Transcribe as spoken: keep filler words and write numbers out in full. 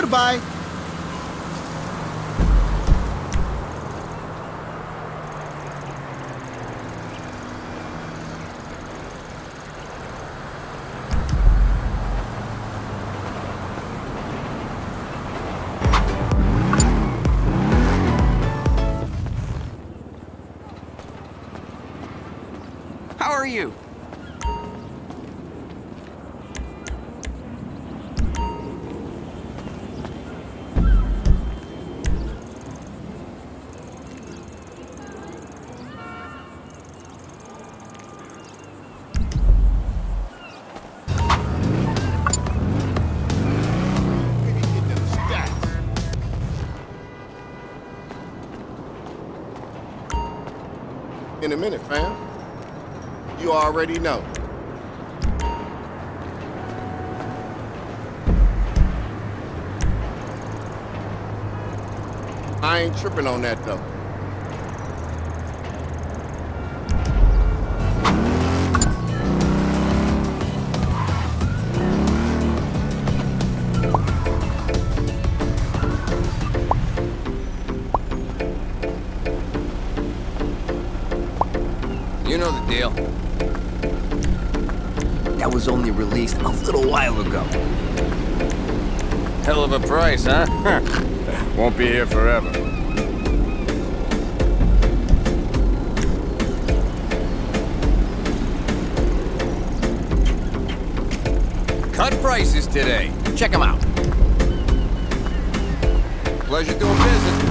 Goodbye. How are you? In a minute, fam. You already know. I ain't tripping on that, though. You know the deal. That was only released a little while ago. Hell of a price, huh? Won't be here forever. Cut prices today. Check them out. Pleasure doing business.